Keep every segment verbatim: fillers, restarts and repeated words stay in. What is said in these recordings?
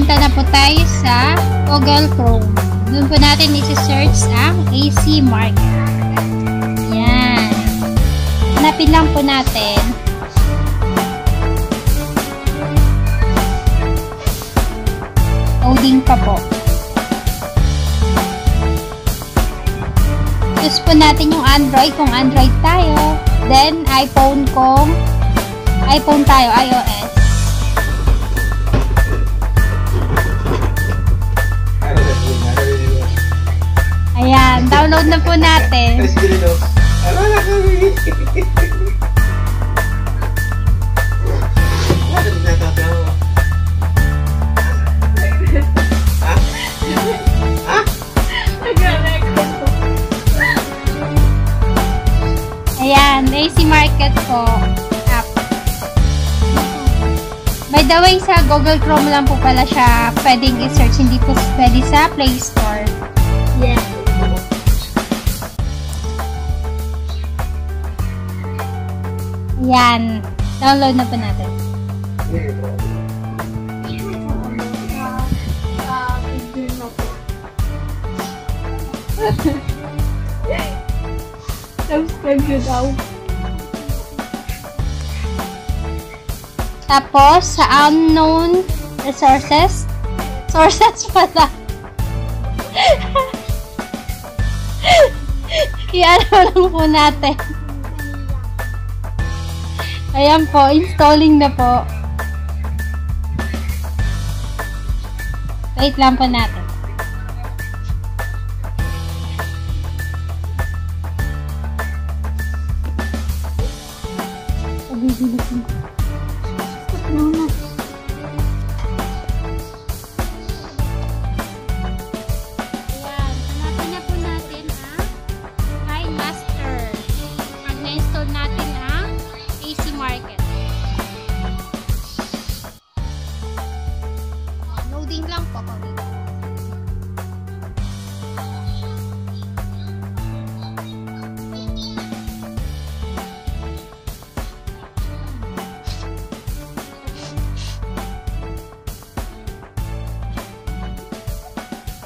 punta na po tayo sa Google Chrome. Doon po natin isi-search ang A C Market. Yan. Hanapin lang po natin. Loading pa po. Choose po natin yung Android kung Android tayo. Then, iPhone kung iPhone tayo, iOS. Ayan, download na po natin. Ayan, A C Market po. App. By the way, sa Google Chrome lang po pala siya pwedeng i-search, hindi po pwede sa Play Store. Yeah. Yan. Download na po natin. Subscribe nyo daw. Tapos, sa unknown resources. Sources pala. Yan lang po natin. Ayan po, installing na po. Wait lang po natin. Ayan, hanapin na po natin ang KineMaster. Pag na-install natin ang A C Market. Oh, loading lang po po dito.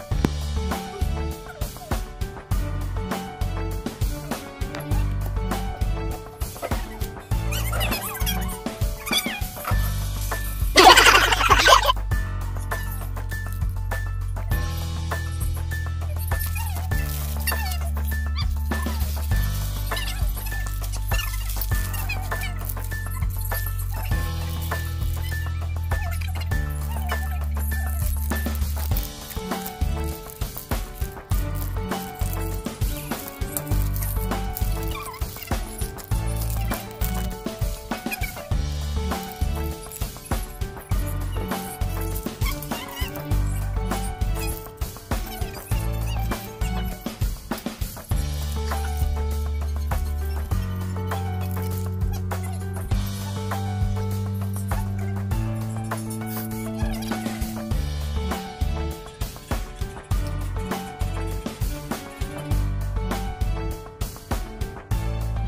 Natin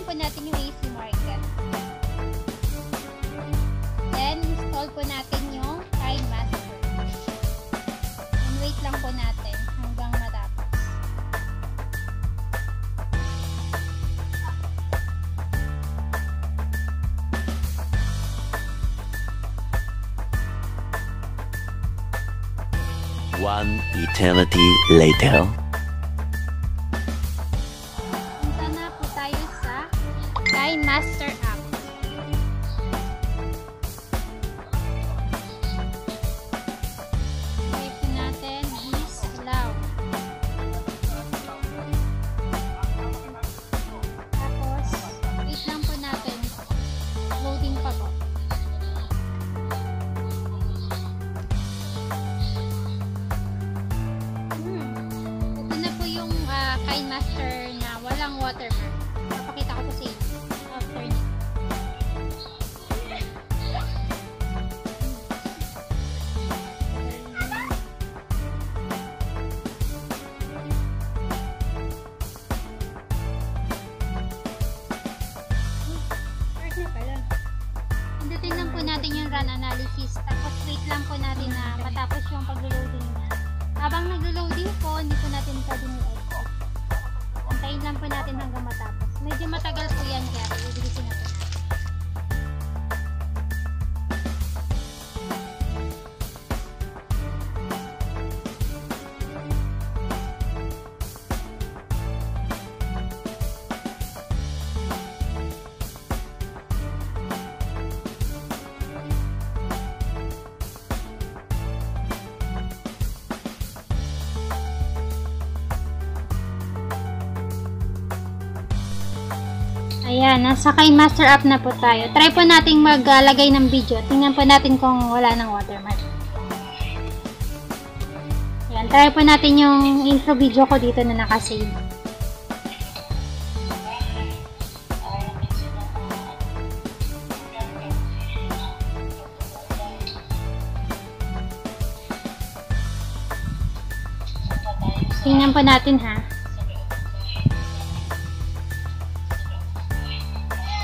yung A C Market. Then, install po natin yung KineMaster. And wait lang po natin hanggang matapos. One eternity later. KineMaster app. Click natin is allow. Tapos, wait lang po natin. Loading pa po. Hmm. Ito na po yung uh, KineMaster na walang watermark. Papakita ko po sa inyo. natin na matapos yung pag-loading niya. Habang nag-loading po, hindi po natin pwedeng i-open. Antayin lang po natin hanggang matapos. Medyo matagal po yan kaya i-bilisin natin. Ayan, nasa KineMaster app na po tayo. Try po natin maglagay ng video. Tingnan po natin kung wala ng watermark. Ayan, try po natin yung intro video ko dito na nakasave. Tingnan po natin ha.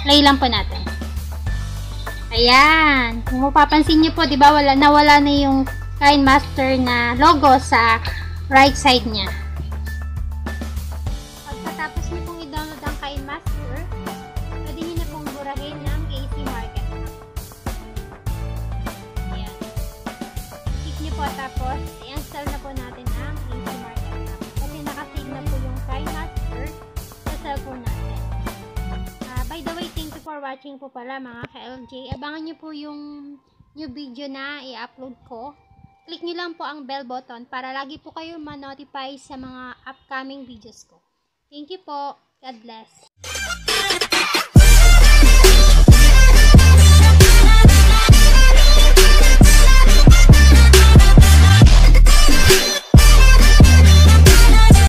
Play lang po natin. Ayan. Kung mapapansin nyo po, diba, wala, nawala na yung KineMaster na logo sa right side niya. Pagkatapos nyo pong i-download ang KineMaster, pwede nyo na pong burahin ng A C Market. Ayan. Click nyo po tapos, i-install na po natin ang A C Market. Kasi nakasave na po yung KineMaster sa cellphone natin. By the way, thank you for watching po pala mga ka-L J. Abangan nyo po yung new video na i-upload ko. Click nyo lang po ang bell button para lagi po kayo ma-notify sa mga upcoming videos ko. Thank you po. God bless.